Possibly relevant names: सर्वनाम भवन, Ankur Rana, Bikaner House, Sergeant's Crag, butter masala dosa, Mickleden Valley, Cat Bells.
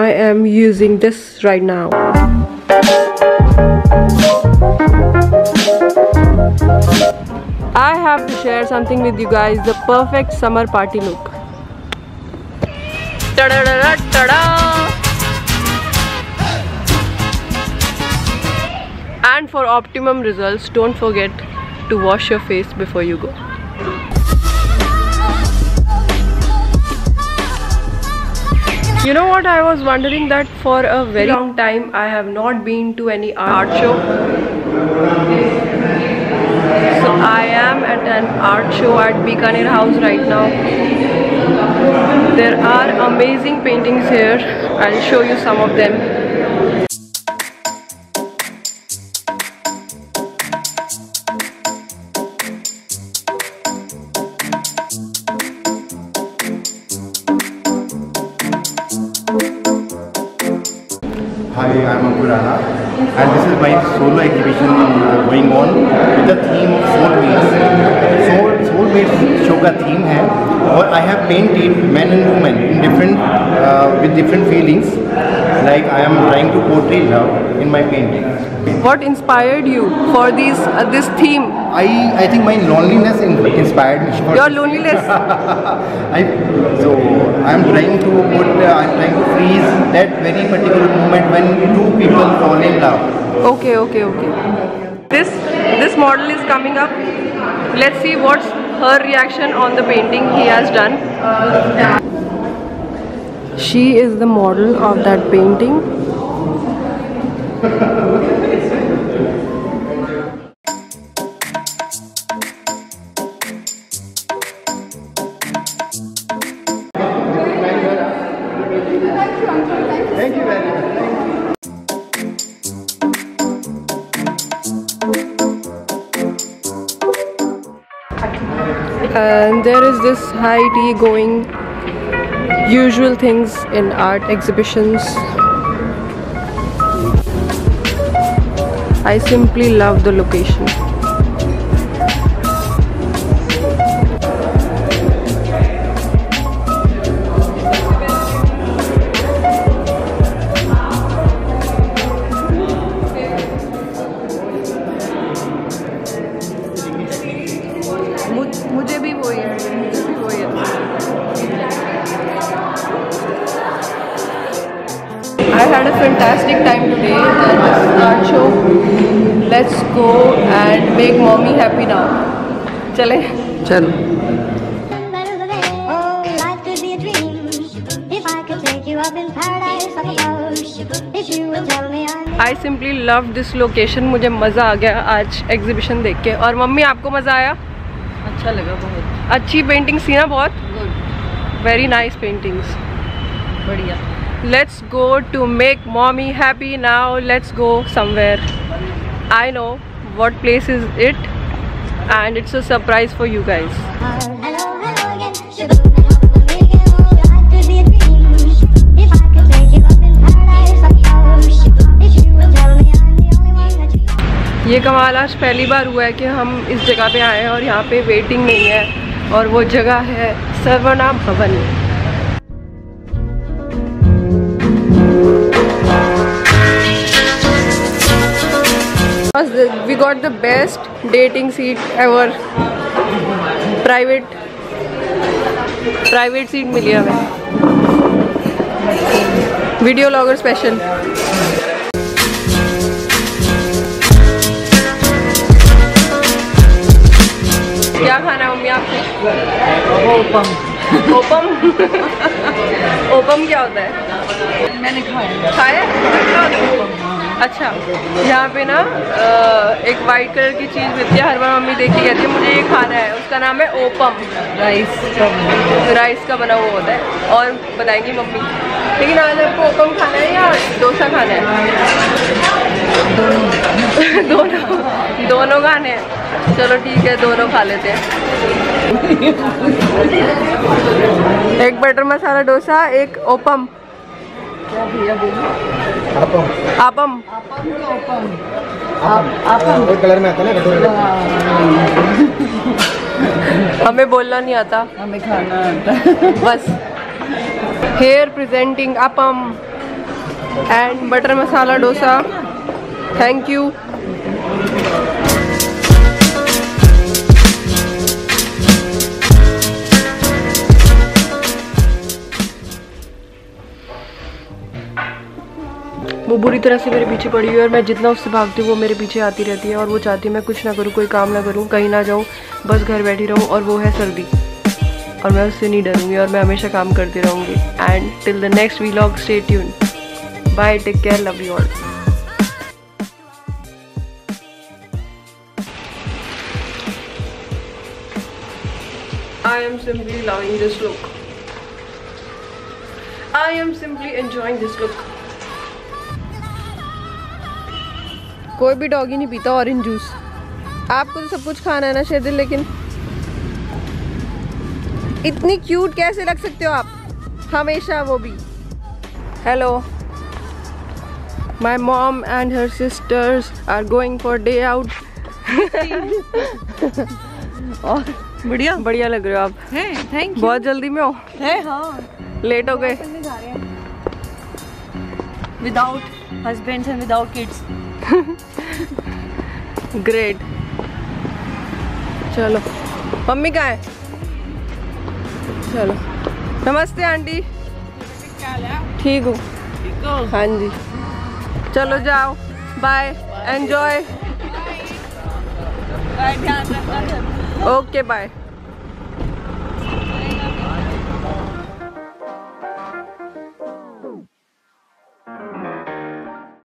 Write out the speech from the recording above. I am using this right now. I have to share something with you guys, the perfect summer party look. And for optimum results, don't forget to wash your face before you go. You know what, I was wondering that for a very long time I have not been to any art show. So I am at an art show at Bikaner House right now. There are amazing paintings here. I'll show you some of them. Hi, I'm Ankur Rana, and this is my solo exhibition going on with the theme of soulmates. Soulmates show ka theme hai, or I have painted men and women in different with different feelings. Like I am trying to portray love in my painting. What inspired you for these this theme? I think my loneliness inspired me. Your loneliness. I'm trying to freeze that very particular moment when two people fall in love. Okay. This model is coming up. Let's see what's her reaction on the painting he has done. She is the model of that painting. Thank you very much. And there is this high tea going on. Usual things in art exhibitions. I simply love the location. I had a fantastic time today at this art show. Let's go and make mommy happy now. Chale? Chalo. Oh, life could be a dream. If I could take you up in paradise of love. If you would tell me I simply love this location. मुझे मजा आ गया आज exhibition देख के. और mummy आपको मजा आया? अच्छा लगा बहुत. अच्छी paintings थी ना बहुत? Good. Very nice paintings. बढ़िया. Let's go to make mommy happy now. Let's go somewhere. I know what place is it, and it's a surprise for you guys. ये कमाल आज पहली बार हुआ है कि हम इस जगह पे आए हैं और यहाँ पे वेटिंग नहीं है और वो जगह है सर्वनाम भवन. We got the best dating seat ever. Private seat मिली हमें. Video logger special. क्या खाना है मम्मी आपको? ओपम. ओपम? ओपम क्या होता है? मैंने खाया. खाया? अच्छा यहाँ पे ना एक वाइट कलर की चीज़ मिलती है. हर बार मम्मी देख के कहती है मुझे ये खाना है. उसका नाम है ओपम. राइस का बना हुआ होता है और बताएंगी मम्मी. लेकिन आज आपको ओपम खाना है या डोसा खाना है? दोनों खाने हैं. चलो ठीक है दोनों खा लेते हैं. एक बटर मसाला डोसा एक ओपम. आपम कलर में आता ना. हमें बोलना नहीं आता, हमें खाना आता. बस. Here presenting आपम. and butter masala dosa. Thank you. वो बुरी तरह से मेरे पीछे पड़ी हुई है और मैं जितना उससे भागती हूँ वो मेरे पीछे आती रहती है और वो चाहती है मैं कुछ ना करूँ, कोई काम ना करूँ, कहीं ना जाऊँ, बस घर बैठी रहूँ, और वो है सर्दी, और मैं उससे नहीं डरूंगी और मैं हमेशा काम करती रहूँगी. And till the next vlog stay tune. Bye, take care, love you all. I am simply enjoying this look. कोई भी डॉगी नहीं पीता ऑरेंज जूस. आपको तो सब कुछ खाना है ना शेदिल, लेकिन इतनी क्यूट कैसे लग सकते हो आप हमेशा, वो भी. Hello, my mom and her sisters are going for day out. और बढ़िया बढ़िया लग रहे हो आप. है, थैंक यू. बहुत जल्दी में हो. है हाँ, लेट हो गए. Without husband and without kids. Great. चलो मम्मी कहाँ है? चलो नमस्ते आंटी. ठीक हूँ. हाँ जी. चलो जाओ, बाय, एंजॉय. Okay bye.